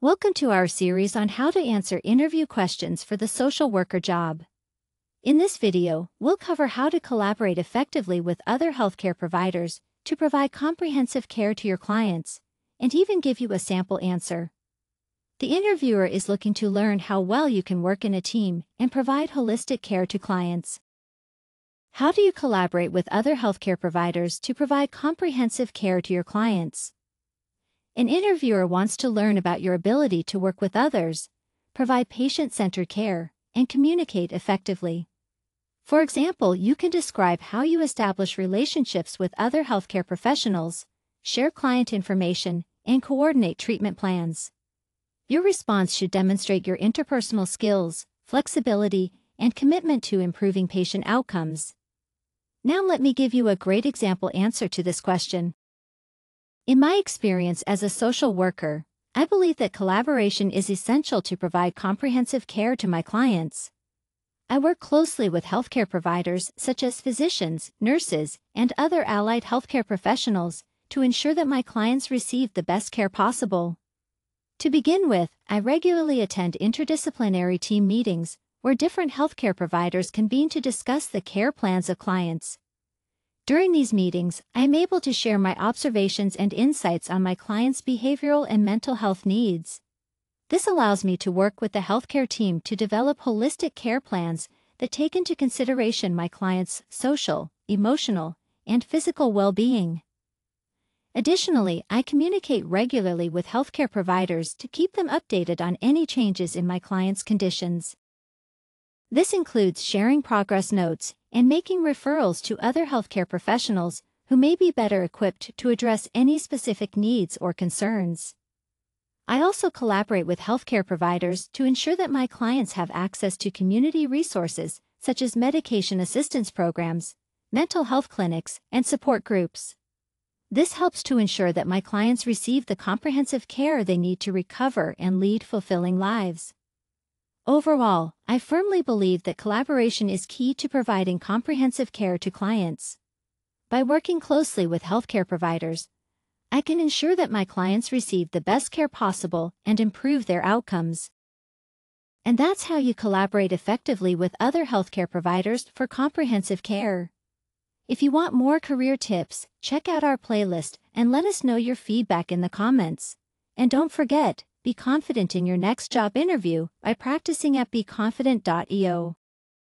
Welcome to our series on how to answer interview questions for the social worker job. In this video, we'll cover how to collaborate effectively with other healthcare providers to provide comprehensive care to your clients, and even give you a sample answer. The interviewer is looking to learn how well you can work in a team and provide holistic care to clients. How do you collaborate with other healthcare providers to provide comprehensive care to your clients? An interviewer wants to learn about your ability to work with others, provide patient-centered care, and communicate effectively. For example, you can describe how you establish relationships with other healthcare professionals, share client information, and coordinate treatment plans. Your response should demonstrate your interpersonal skills, flexibility, and commitment to improving patient outcomes. Now let me give you a great example answer to this question. In my experience as a social worker, I believe that collaboration is essential to provide comprehensive care to my clients. I work closely with healthcare providers such as physicians, nurses, and other allied healthcare professionals to ensure that my clients receive the best care possible. To begin with, I regularly attend interdisciplinary team meetings where different healthcare providers convene to discuss the care plans of clients. During these meetings, I am able to share my observations and insights on my clients' behavioral and mental health needs. This allows me to work with the healthcare team to develop holistic care plans that take into consideration my clients' social, emotional, and physical well-being. Additionally, I communicate regularly with healthcare providers to keep them updated on any changes in my clients' conditions. This includes sharing progress notes and making referrals to other healthcare professionals who may be better equipped to address any specific needs or concerns. I also collaborate with healthcare providers to ensure that my clients have access to community resources such as medication assistance programs, mental health clinics, and support groups. This helps to ensure that my clients receive the comprehensive care they need to recover and lead fulfilling lives. Overall, I firmly believe that collaboration is key to providing comprehensive care to clients. By working closely with healthcare providers, I can ensure that my clients receive the best care possible and improve their outcomes. And that's how you collaborate effectively with other healthcare providers for comprehensive care. If you want more career tips, check out our playlist and let us know your feedback in the comments. And don't forget, be confident in your next job interview by practicing at beconfident.io.